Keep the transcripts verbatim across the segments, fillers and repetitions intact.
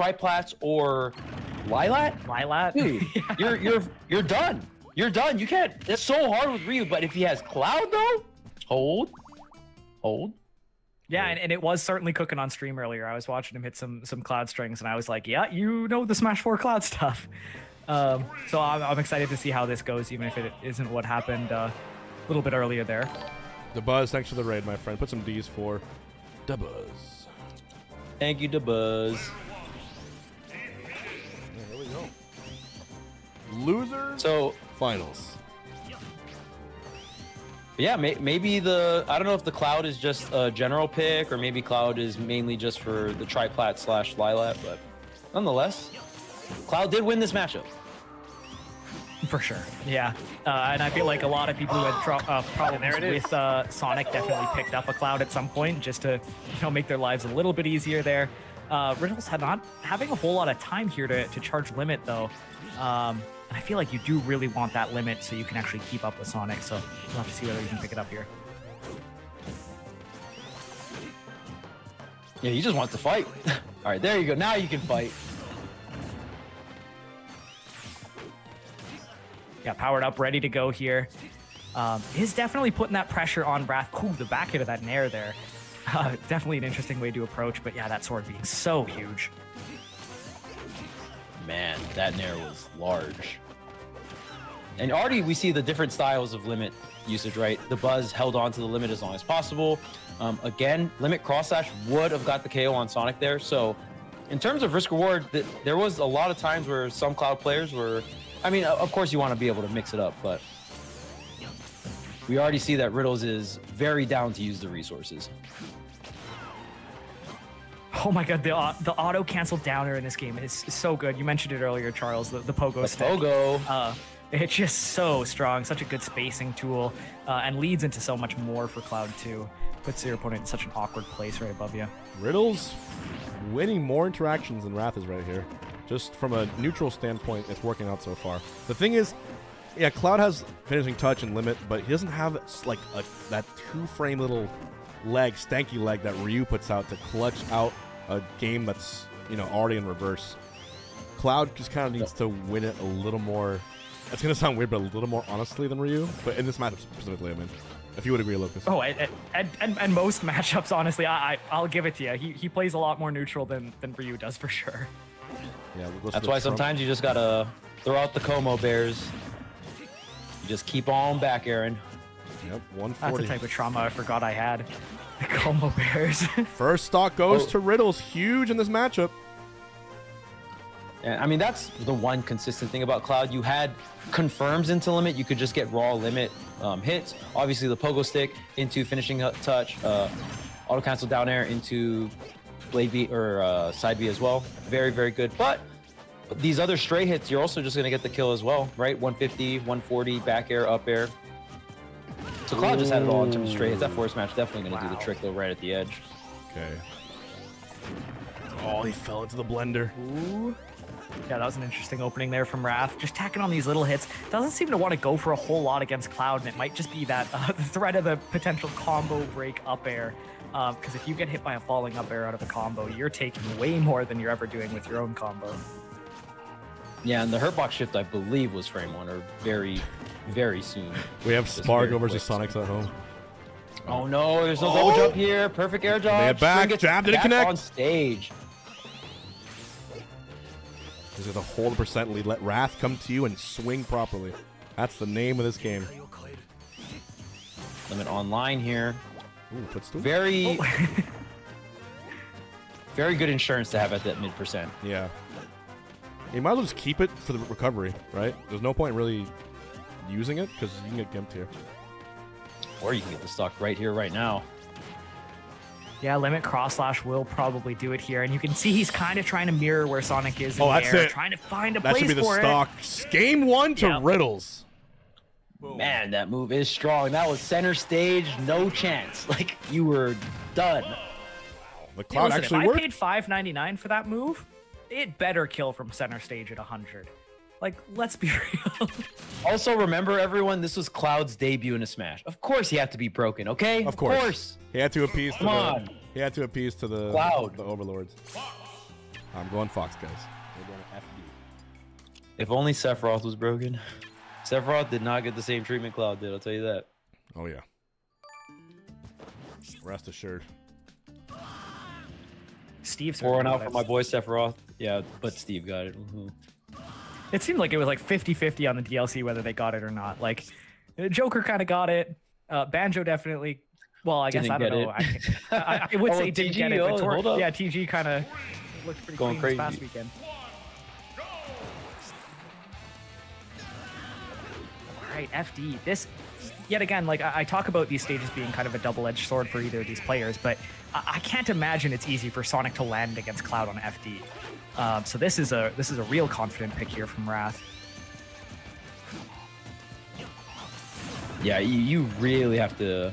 Triplats or Lylat? Lylat. Dude, yeah. you're you're you're done. You're done. You can't. It's so hard with Ryu, but if he has Cloud though, hold, hold. Yeah, and, and it was certainly cooking on stream earlier. I was watching him hit some some Cloud strings, and I was like, yeah, you know the Smash four Cloud stuff. Um, so I'm, I'm excited to see how this goes, even if it isn't what happened uh, a little bit earlier there. The Buzz, thanks for the raid, my friend. Put some D's for the Buzz. Thank you, the Buzz. There we go. Loser. So finals. Yeah, may maybe the, I don't know if the Cloud is just a general pick, or maybe Cloud is mainly just for the Triplat slash Lylat, but nonetheless, Cloud did win this matchup. For sure, yeah. Uh, and I feel like a lot of people who had tro uh, problems with uh, Sonic definitely picked up a Cloud at some point, just to you know make their lives a little bit easier there. Uh, Riddles had not having a whole lot of time here to, to charge Limit, though. Um, And I feel like you do really want that Limit so you can actually keep up with Sonic, so we'll have to see whether you can pick it up here. Yeah, he just wants to fight. All right, there you go. Now you can fight. Yeah, powered up, ready to go here. Um, he's definitely putting that pressure on Wrath. Ooh, the back hit of that Nair there. Uh, definitely an interesting way to approach, but yeah, that sword being so huge. Man, that Nair was large. And already we see the different styles of Limit usage, right? The Buzz held on to the Limit as long as possible. Um, again, Limit Cross Slash would have got the K O on Sonic there. So in terms of risk reward, th there was a lot of times where some Cloud players were, I mean, of course you want to be able to mix it up, but we already see that Riddles is very down to use the resources. Oh my god, the, uh, the auto-cancel downer in this game is so good. You mentioned it earlier, Charles, the, the Pogo Stick. Pogo. Uh, it's just so strong, such a good spacing tool, uh, and leads into so much more for Cloud, too. Puts your opponent in such an awkward place right above you. Riddles winning more interactions than Wrath is right here. Just from a neutral standpoint, it's working out so far. The thing is, yeah, Cloud has finishing touch and limit, but he doesn't have like a, that two-frame little leg, stanky leg that Ryu puts out to clutch out a game that's, you know, already in reverse. Cloud just kind of needs to win it a little more. It's going to sound weird, but a little more honestly than Ryu. But in this matchup specifically, I mean, if you would agree, Lucas. Oh, and, and, and, and most matchups, honestly, I, I, I'll give it to you. He, he plays a lot more neutral than, than Ryu does, for sure. Yeah, we'll that's why Trump. Sometimes you just got to throw out the Como Bears. You just keep on back, Aaron. Yep, one forty. That's the type of trauma I forgot I had. The Como Bears. First stock goes oh. to Riddles. Huge in this matchup. Yeah, I mean, that's the one consistent thing about Cloud. You had confirms into limit. You could just get raw limit um, hits. Obviously, the Pogo Stick into finishing touch. Uh, auto cancel down air into Blade B or uh, Side B as well. Very, very good. But these other stray hits, you're also just going to get the kill as well, right? one fifty, one forty, back air, up air. So Cloud just had it all in terms of straight hits. That force match definitely going to wow. do the trick, though, right at the edge. Okay. Oh, he fell into the blender. Ooh. Yeah, that was an interesting opening there from Wrath. Just tacking on these little hits. Doesn't seem to want to go for a whole lot against Cloud, and it might just be that uh, the threat of the potential combo break up air. Because um, if you get hit by a falling up air out of a combo, you're taking way more than you're ever doing with your own combo. Yeah, and the Hurtbox shift, I believe, was frame one, or very... very soon. We have Spargo versus Sonic's at home. Oh no, there's no oh. double jump here. Perfect air dodge. Man back, jab didn't connect. On stage. This is a whole percent lead. Let Wrath come to you and swing properly. That's the name of this game. Limit online here. Ooh, puts two. Very, oh. very good insurance to have at that mid percent. Yeah. You might as well just keep it for the recovery, right? There's no point really using it because you can get gimped here, or you can get the stock right here, right now. Yeah, limit cross slash will probably do it here, and you can see he's kind of trying to mirror where Sonic is. In oh, the that's air, it. Trying to find a that place should be for the stock. It. Game one to yep. Riddles. Boom. Man, that move is strong. That was center stage, no chance. Like you were done. Wow. The cloud hey, listen, actually if worked. I paid five ninety-nine for that move. It better kill from center stage at one hundred. Like, let's be real. Also, remember, everyone, this was Cloud's debut in a Smash. Of course he had to be broken, okay? Of course. Of course. He had to appease Come to on. the... He had to appease to the... Cloud. The overlords. I'm going Fox, guys. We're going F D. If only Sephiroth was broken. Sephiroth did not get the same treatment Cloud did, I'll tell you that. Oh, yeah. Rest assured. Steve's pouring out for my boy Sephiroth. Yeah, but Steve got it. It seemed like it was like fifty fifty on the D L C whether they got it or not. Like, Joker kind of got it. Uh, Banjo definitely. Well, I guess I don't know. I, I, I would oh, say didn't T G, get it. But Tor oh, yeah, T G kind of looked pretty Going clean crazy. This past weekend. All right, F D. This, yet again, like I, I talk about these stages being kind of a double-edged sword for either of these players, but I, I can't imagine it's easy for Sonic to land against Cloud on F D. Um, so this is a this is a real confident pick here from Wrath. Yeah, you, you really have to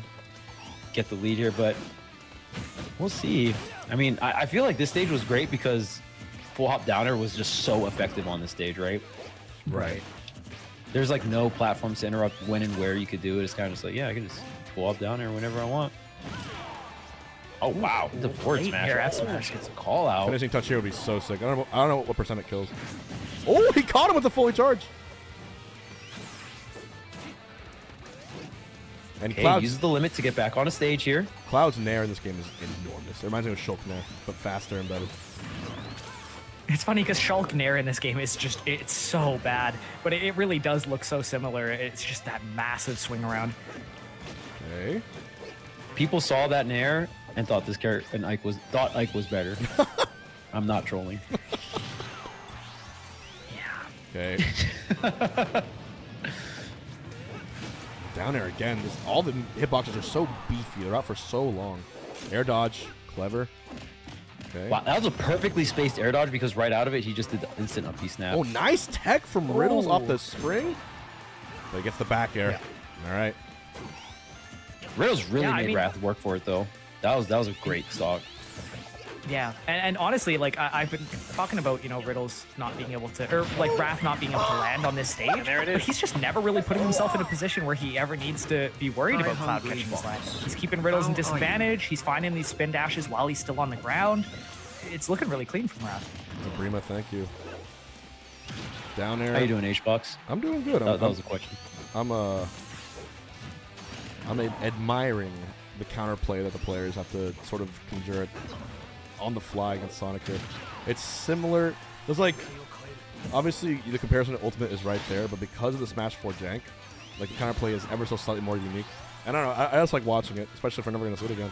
get the lead here, but we'll see. I mean, I, I feel like this stage was great because full hop downer was just so effective on this stage, right? Right. There's like no platforms to interrupt when and where you could do it. It's kind of just like, yeah, I can just full hop downer whenever I want. Oh, wow. The board smash. F smash gets a call out. Finishing touch here would be so sick. I don't know, I don't know what percent it kills. Oh, he caught him with the fully charge. And okay, Cloud uses the limit to get back on a stage here. Cloud's Nair in this game is enormous. It reminds me of Shulk Nair, but faster and better. It's funny because Shulk Nair in this game is just, it's so bad, but it, it really does look so similar. It's just that massive swing around. Okay. People saw that Nair and thought this character, and Ike was, thought Ike was better. I'm not trolling. Yeah. Okay. Down air again. This, all the hitboxes are so beefy. They're out for so long. Air dodge. Clever. Okay. Wow, that was a perfectly spaced air dodge because right out of it, he just did the instant up B snap. Oh, nice tech from Riddles Ooh. off the spring. But he gets the back air. Yeah. All right. Riddles really yeah, made I mean, Wrath work for it, though. That was that was a great stock. Yeah, and, and honestly, like, I, I've been talking about, you know, Riddles not being able to, or, like, Wrath not being able to land on this stage. There it is. But he's just never really putting himself in a position where he ever needs to be worried about Cloud catching his land. He's keeping Riddles in disadvantage. He's finding these spin dashes while he's still on the ground. It's looking really clean from Wrath. Brima, thank you. Down air. How you doing, H box? I'm doing good. I'm, that, that was a question. I'm, uh, I'm admiring the counterplay that the players have to sort of conjure it on the fly against Sonic here. It's similar. There's like, obviously the comparison to Ultimate is right there, but because of the Smash four jank, like the kind of play is ever so slightly more unique. And I don't know, I, I just like watching it, especially if we're never gonna see it again.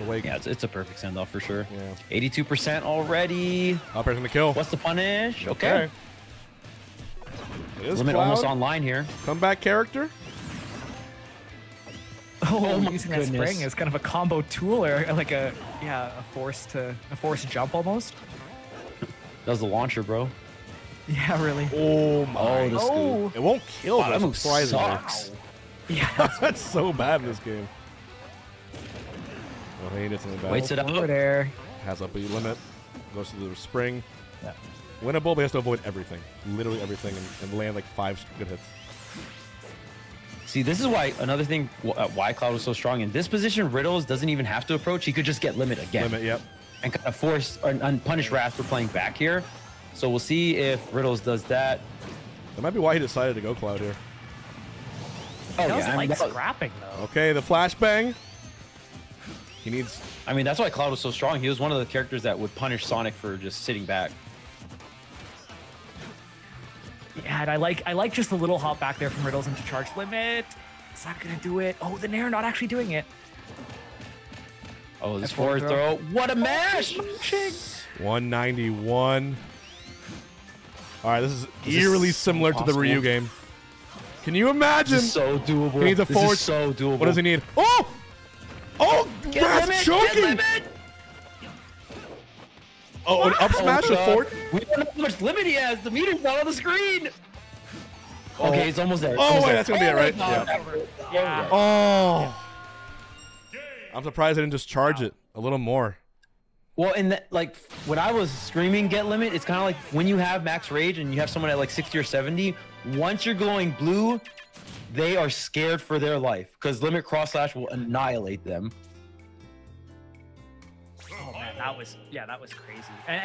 The way yeah, it's, it's a perfect send off for sure. Yeah. eighty-two percent already. Up air's gonna kill. What's the punish? Okay. okay. Limit Cloud almost online here. Comeback character. Oh, oh my using that goodness. Spring is kind of a combo tool or like a yeah a force to a force jump almost. That was the launcher, bro. Yeah, really. Oh my! Oh, it won't kill. Wow, that move sucks. Yeah, that's, that's so bad in this game. Well, he did something bad. Waits it up over there. Has up a limit. Goes to the spring. Yeah. Winnable, but he has to avoid everything, literally everything, and, and land like five good hits. See, this is why another thing why Cloud was so strong in this position. Riddles doesn't even have to approach; he could just get limit again. Limit, yep. And kind of force or unpunish Wrath for playing back here. So we'll see if Riddles does that. That might be why he decided to go Cloud here. Oh yeah, I mean, like scrapping though. Okay, the flashbang. He needs. I mean, that's why Cloud was so strong. He was one of the characters that would punish Sonic for just sitting back. Yeah, and I like I like just the little hop back there from Riddles into charge limit. Is that gonna do it? Oh, the Nair not actually doing it. Oh, this forward throw. throw. What a mash! one ninety-one. All right, this is this eerily is similar impossible. to the Ryu game. Can you imagine? This is so doable. He needs a forward. This is so doable. What does he need? Oh! Oh! That's choking! Oh, an up smash with forward? We don't know how much limit he has. The meter's not on the screen. Oh. Okay, he's almost there. It's oh, almost wait, there. That's going to be it, right? No, yeah. yeah. Oh. Yeah. I'm surprised I didn't just charge wow. it a little more. Well, in that, like, when I was streaming Get Limit, it's kind of like when you have max rage and you have someone at like sixty or seventy, once you're going blue, they are scared for their life because Limit Cross Slash will annihilate them. Oh, man. that was, yeah, that was crazy. And,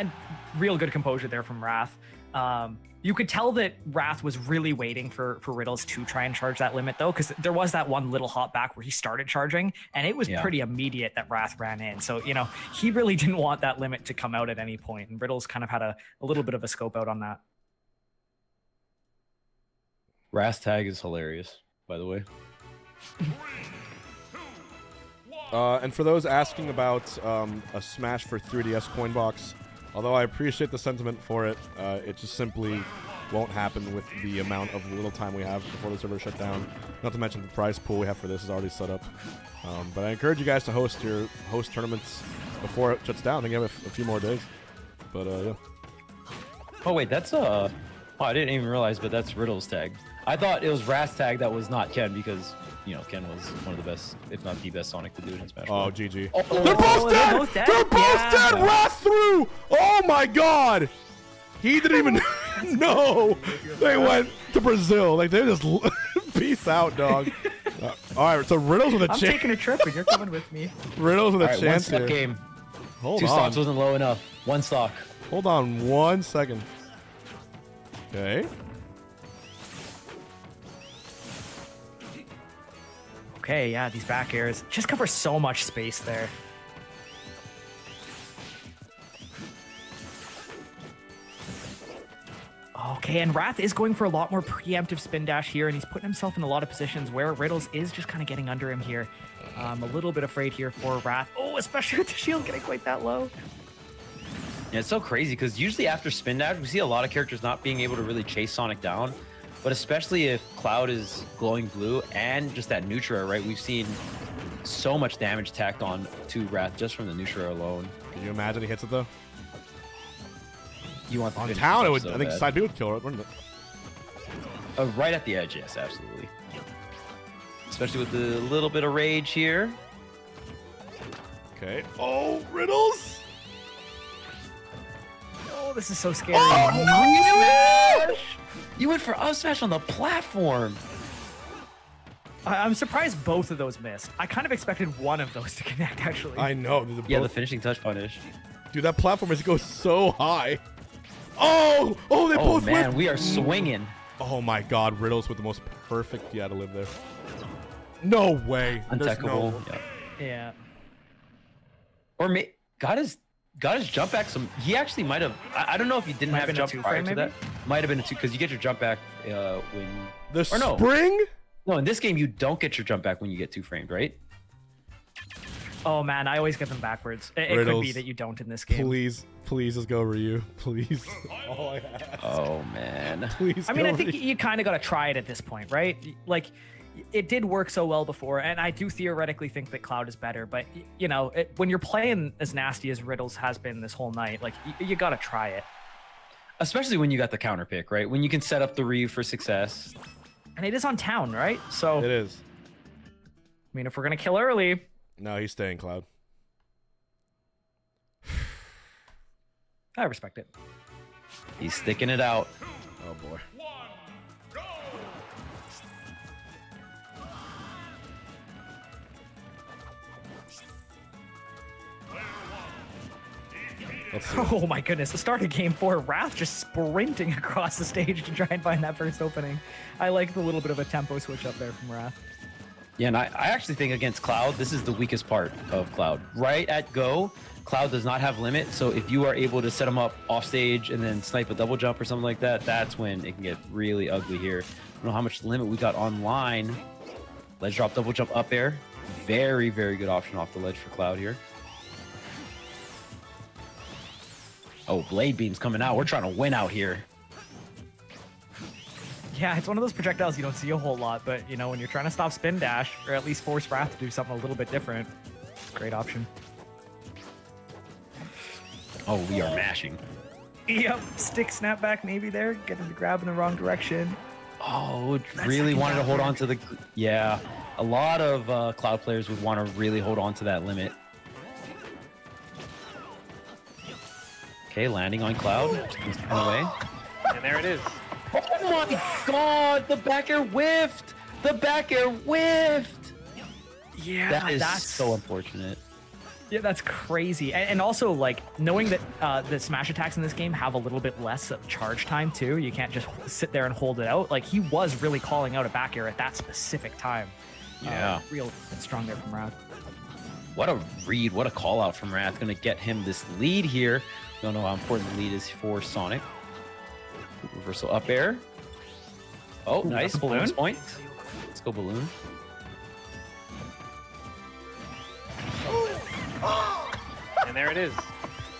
and real good composure there from Wrath. Um, you could tell that Wrath was really waiting for, for Riddles to try and charge that limit, though, because there was that one little hop back where he started charging, and it was yeah. pretty immediate that Wrath ran in. So, you know, he really didn't want that limit to come out at any point, and Riddles kind of had a, a little bit of a scope out on that. Wrath's tag is hilarious, by the way. Uh, and for those asking about um, a Smash for three D S coin box, although I appreciate the sentiment for it, uh, it just simply won't happen with the amount of little time we have before the server shut down. Not to mention the prize pool we have for this is already set up. Um, but I encourage you guys to host your host tournaments before it shuts down. I think I have a, a few more days. But uh, yeah. Oh wait, that's uh, oh, I didn't even realize, but that's Riddle's tag. I thought it was Wrath's tag that was not Ken, because, you know, Ken was one of the best, if not the best Sonic to do in Smash. Oh, G G. Oh, oh, they're, both oh, they're both dead! They're both yeah. dead! Yeah. Wrath through! Oh my god! He didn't even know they went to Brazil. Like, they just... Peace out, dog. Uh, Alright, so Riddles with a chance. I'm taking a trip and you're coming with me. Riddles with a right, chance one here. Game. Hold Two on. Stocks wasn't low enough. One stock. Hold on one second. Okay. Okay, yeah, these back airs just cover so much space there. Okay, and Wrath is going for a lot more preemptive spin dash here, and he's putting himself in a lot of positions where Riddles is just kind of getting under him here. I'm um, a little bit afraid here for Wrath. Oh, especially with the shield getting quite that low. Yeah, it's so crazy, because usually after spin dash, we see a lot of characters not being able to really chase Sonic down. But especially if Cloud is glowing blue and just that neutral, right? We've seen so much damage tacked on to Wrath just from the neutral alone. Can you imagine he hits it though? You want on town? It would. So I think Side B would kill it, wouldn't it? Uh, right at the edge, yes, absolutely. Especially with the little bit of rage here. Okay. Oh, Riddles! Oh, this is so scary. Oh, no, no! Smash! You went for Up Smash on the platform. I'm surprised both of those missed. I kind of expected one of those to connect, actually. I know. The yeah, both... the finishing touch punish. Dude, that platform is going so high. Oh, oh, they oh, both man, whiffed. We are swinging. Oh my God, Riddles with the most perfect yeah to live there. No way. Untackable. No... Yeah. yeah. Or may God is. Got his jump back some. He actually might have. I, I don't know if he didn't might have, have jump prior frame, to maybe? That. Might have been a two, because you get your jump back uh, when. The or no. spring? No, in this game, you don't get your jump back when you get two framed, right? Oh man, I always get them backwards. It, it could be that you don't in this game. Please, please just go Ryu. Please. All I ask. Oh man. Please. I mean, I think Ryu. You kind of got to try it at this point, right? Like. It did work so well before, and I do theoretically think that Cloud is better, but, you know, it, when you're playing as nasty as Riddles has been this whole night, like, you, you gotta try it. Especially when you got the counter pick, right? When you can set up the Ryu for success. And it is on town, right? So... It is. I mean, if we're gonna kill early... No, he's staying, Cloud. I respect it. He's sticking it out. Oh, boy. Oh my goodness, the start of game four, Wrath just sprinting across the stage to try and find that first opening. I like the little bit of a tempo switch up there from Wrath. Yeah, and I, I actually think against Cloud, this is the weakest part of Cloud. Right at go, Cloud does not have limit, so if you are able to set him up off stage and then snipe a double jump or something like that, that's when it can get really ugly here. I don't know how much limit we got online. Ledge drop, double jump, up air. Very, very good option off the ledge for Cloud here. Oh, Blade Beam's coming out. We're trying to win out here. Yeah, it's one of those projectiles you don't see a whole lot, but, you know, when you're trying to stop Spin Dash, or at least force Wrath to do something a little bit different, it's a great option. Oh, we are mashing. Yep, stick snap back maybe there. Get him to grab in the wrong direction. Oh, really wanted to hold on to the... Yeah, a lot of uh, Cloud players would want to really hold on to that limit. Okay, landing on Cloud. He's away. And there it is. Oh my god, the back air whiffed! The back air whiffed! Yeah, that is that's... so unfortunate. Yeah, that's crazy. And, and also, like, knowing that uh, the smash attacks in this game have a little bit less of charge time, too. You can't just sit there and hold it out. Like, he was really calling out a back air at that specific time. Yeah. Uh, real strong there from Wrath. What a read. What a call out from Wrath. Going to get him this lead here. Don't know how important the lead is for Sonic. Reversal up air. Oh, ooh, nice. Balloon point. Let's go balloon. And there it is.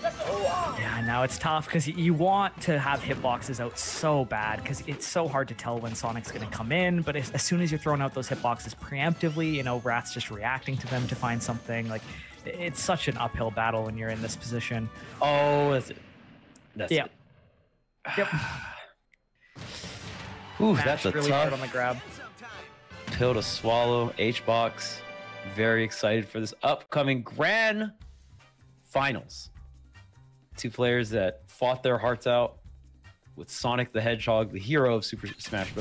Yeah, now it's tough because you want to have hitboxes out so bad because it's so hard to tell when Sonic's going to come in. But as, as soon as you're throwing out those hitboxes preemptively, you know, Wrath's just reacting to them to find something. Like, it's such an uphill battle when you're in this position. Oh, that's it. That's yeah. it. Yep. Ooh, Smash that's a really tough on the grab. Pill to swallow. H box. Very excited for this upcoming Grand Finals. Two players that fought their hearts out with Sonic the Hedgehog, the hero of Super Smash Bros.